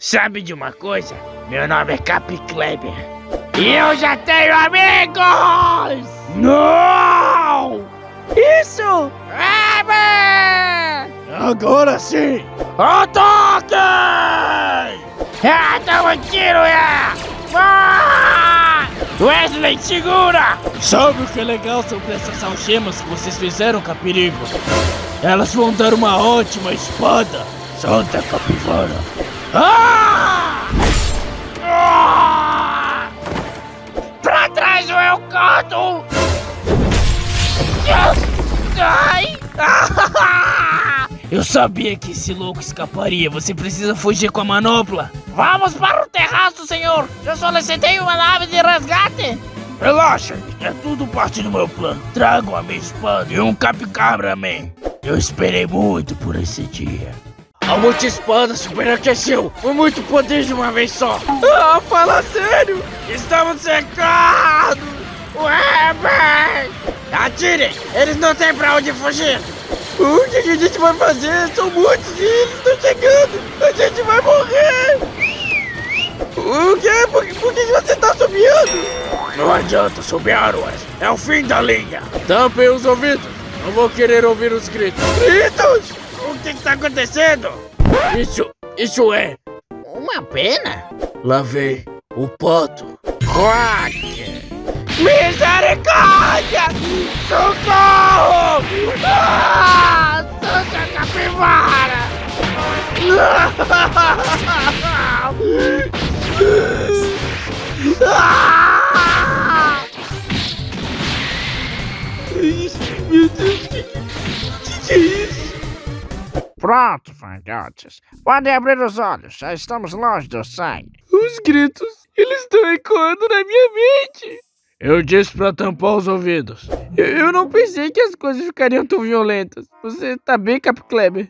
Sabe de uma coisa? Meu nome é Capicléber e eu já tenho amigos! Não! Isso! É, agora sim! Ataque! Ah, toma um tiro, é! Ah! Wesley, segura! Sabe o que é legal sobre essas algemas que vocês fizeram, Capirivo? Elas vão dar uma ótima espada! Santa Capivara! Ah! Ah! Pra trás ou eu canto! Ai! Ah! Eu sabia que esse louco escaparia. Você precisa fugir com a manopla. Vamos para o terraço, senhor. Eu solicitei uma nave de resgate. Relaxa, é tudo parte do meu plano. Trago a minha espada e um capicabra, man. Eu esperei muito por esse dia. A multi-espada superaqueceu. Foi muito poder de uma vez só. Ah, fala sério. Estamos cercados. Ué, man. Atirem, eles não têm pra onde fugir. O que a gente vai fazer? São muitos e eles estão chegando! A gente vai morrer! O quê? Por que você tá assobiando? Não adianta assobiar, Wesley. É o fim da linha! Tampem os ouvidos! Não vou querer ouvir os gritos! Gritos? O que está acontecendo? Isso é... uma pena? Lavei o pote. Quack! Misericórdia! Socorro! Ah, Santa Capivara! Ah! Meu Deus, que é isso? Pronto, fanhotes. Podem abrir os olhos, já estamos longe do sangue. Os gritos, eles estão ecoando na minha mente. Eu disse pra tampar os ouvidos. Eu não pensei que as coisas ficariam tão violentas. Você tá bem, Capicléber?